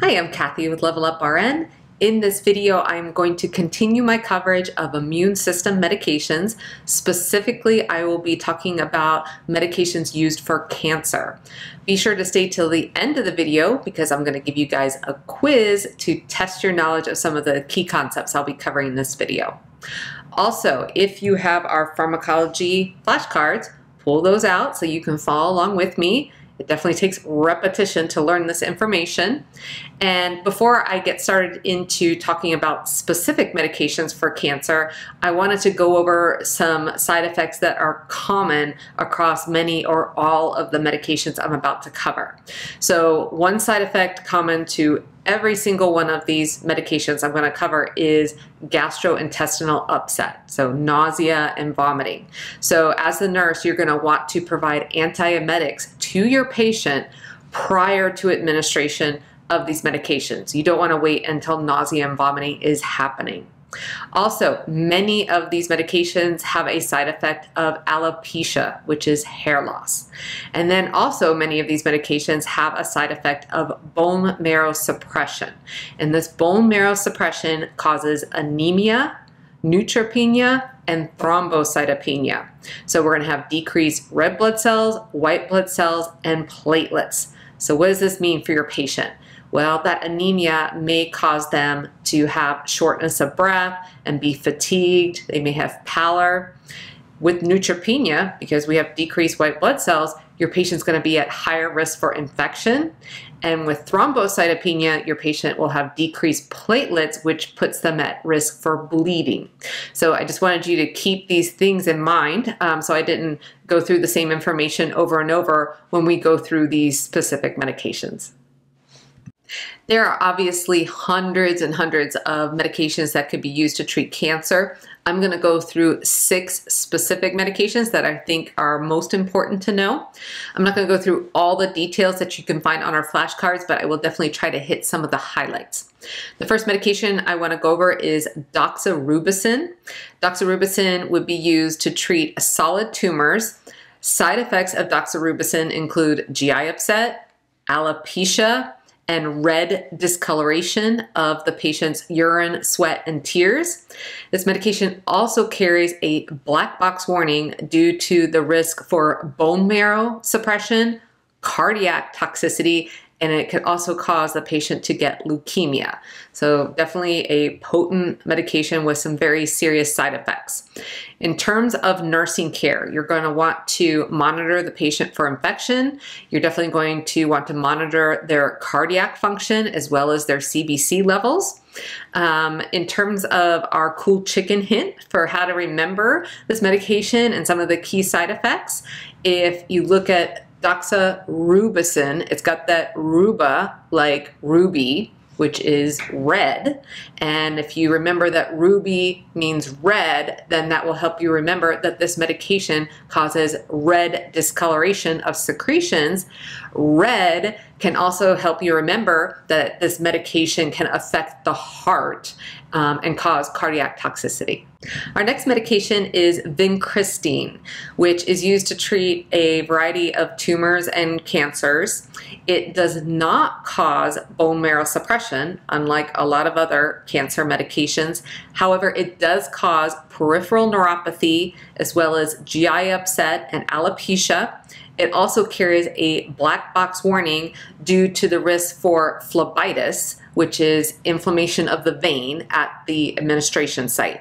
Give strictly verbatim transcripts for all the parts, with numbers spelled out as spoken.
Hi, I'm Kathy with Level Up R N. In this video, I'm going to continue my coverage of immune system medications. Specifically, I will be talking about medications used for cancer. Be sure to stay till the end of the video because I'm going to give you guys a quiz to test your knowledge of some of the key concepts I'll be covering in this video. Also, if you have our pharmacology flashcards, pull those out so you can follow along with me. It definitely takes repetition to learn this information. And before I get started into talking about specific medications for cancer, I wanted to go over some side effects that are common across many or all of the medications I'm about to cover. So one side effect common to every single one of these medications I'm going to cover is gastrointestinal upset, so nausea and vomiting. So as the nurse, you're going to want to provide antiemetics to your patient prior to administration of these medications. You don't want to wait until nausea and vomiting is happening. Also, many of these medications have a side effect of alopecia, which is hair loss. And then also many of these medications have a side effect of bone marrow suppression. And this bone marrow suppression causes anemia, neutropenia, and thrombocytopenia. So we're going to have decreased red blood cells, white blood cells, and platelets. So what does this mean for your patient? Well, that anemia may cause them to have shortness of breath and be fatigued. They may have pallor. With neutropenia, because we have decreased white blood cells, your patient's going to be at higher risk for infection. And with thrombocytopenia, your patient will have decreased platelets, which puts them at risk for bleeding. So I just wanted you to keep these things in mind um, so I didn't go through the same information over and over when we go through these specific medications. There are obviously hundreds and hundreds of medications that could be used to treat cancer. I'm going to go through six specific medications that I think are most important to know. I'm not going to go through all the details that you can find on our flashcards, but I will definitely try to hit some of the highlights. The first medication I want to go over is doxorubicin. Doxorubicin would be used to treat solid tumors. Side effects of doxorubicin include G I upset, alopecia, and red discoloration of the patient's urine, sweat, and tears. This medication also carries a black box warning due to the risk for bone marrow suppression, cardiac toxicity, and it can also cause the patient to get leukemia. So definitely a potent medication with some very serious side effects. In terms of nursing care, you're going to want to monitor the patient for infection. You're definitely going to want to monitor their cardiac function as well as their C B C levels. Um, in terms of our cool chicken hint for how to remember this medication and some of the key side effects, if you look at doxorubicin, it's got that ruba, like ruby, which is red. And if you remember that ruby means red, then that will help you remember that this medication causes red discoloration of secretions. Red can also help you remember that this medication can affect the heart um, and cause cardiac toxicity. Our next medication is vincristine, which is used to treat a variety of tumors and cancers. It does not cause bone marrow suppression, unlike a lot of other cancer medications. However, it does cause peripheral neuropathy as well as G I upset and alopecia. It also carries a black box warning due to the risk for phlebitis, which is inflammation of the vein at the administration site.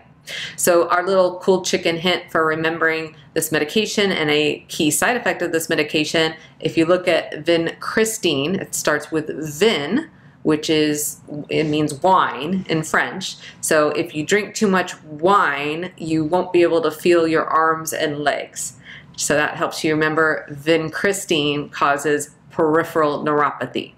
So our little cool chicken hint for remembering this medication and a key side effect of this medication, if you look at vincristine, it starts with vin, which is, it means wine in French. So if you drink too much wine, you won't be able to feel your arms and legs. So that helps you remember vincristine causes peripheral neuropathy.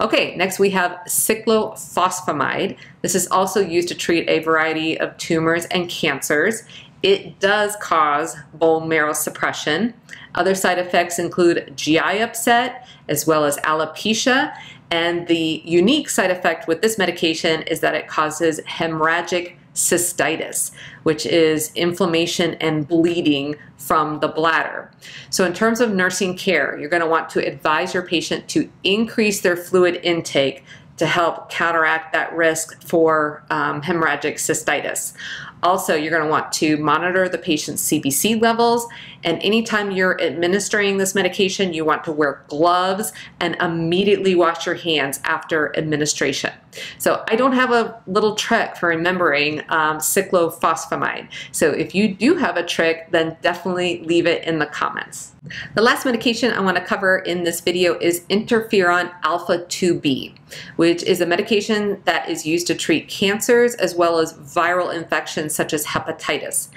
Okay, next we have cyclophosphamide. This is also used to treat a variety of tumors and cancers. It does cause bone marrow suppression. Other side effects include G I upset as well as alopecia. And the unique side effect with this medication is that it causes hemorrhagic cystitis, which is inflammation and bleeding from the bladder. So in terms of nursing care, you're going to want to advise your patient to increase their fluid intake to help counteract that risk for um, hemorrhagic cystitis. Also, you're going to want to monitor the patient's C B C levels, and anytime you're administering this medication, you want to wear gloves and immediately wash your hands after administration. So I don't have a little trick for remembering um, cyclophosphamide. So if you do have a trick, then definitely leave it in the comments. The last medication I want to cover in this video is interferon alpha two B, which is a medication that is used to treat cancers as well as viral infections such as hepatitis.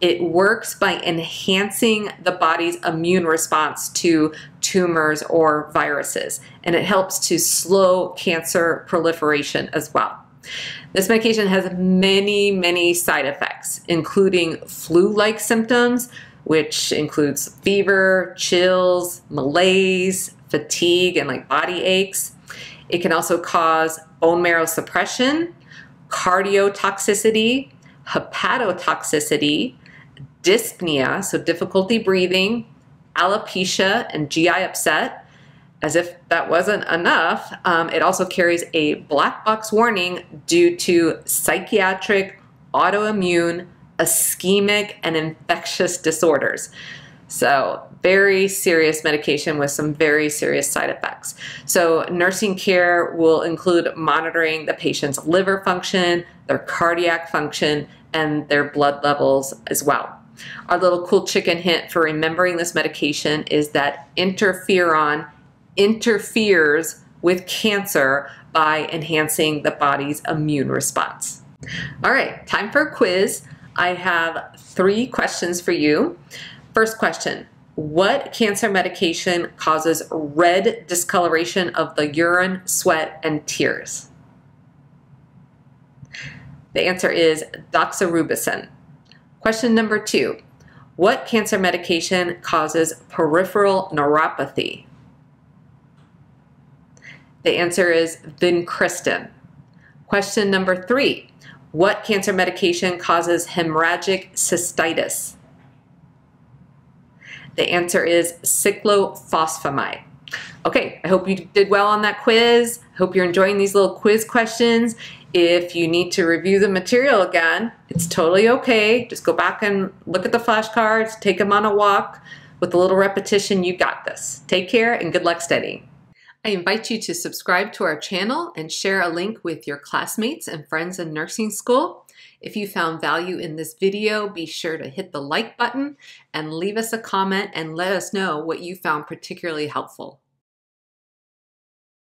It works by enhancing the body's immune response to tumors or viruses, and it helps to slow cancer proliferation as well. This medication has many, many side effects, including flu-like symptoms, which includes fever, chills, malaise, fatigue, and like body aches. It can also cause bone marrow suppression, cardiotoxicity, hepatotoxicity, dyspnea, so difficulty breathing, alopecia, and G I upset. As if that wasn't enough, um, it also carries a black box warning due to psychiatric, autoimmune, ischemic, and infectious disorders. So very serious medication with some very serious side effects. So nursing care will include monitoring the patient's liver function, their cardiac function, and their blood levels as well. Our little cool chicken hint for remembering this medication is that interferon interferes with cancer by enhancing the body's immune response. All right, time for a quiz. I have three questions for you. First question, what cancer medication causes red discoloration of the urine, sweat, and tears? The answer is doxorubicin. Question number two, what cancer medication causes peripheral neuropathy? The answer is vincristine. Question number three, what cancer medication causes hemorrhagic cystitis? The answer is cyclophosphamide. Okay, I hope you did well on that quiz. Hope you're enjoying these little quiz questions. If you need to review the material again, it's totally okay. Just go back and look at the flashcards, take them on a walk. With a little repetition, you got this. Take care and good luck studying. I invite you to subscribe to our channel and share a link with your classmates and friends in nursing school. If you found value in this video, be sure to hit the like button and leave us a comment and let us know what you found particularly helpful.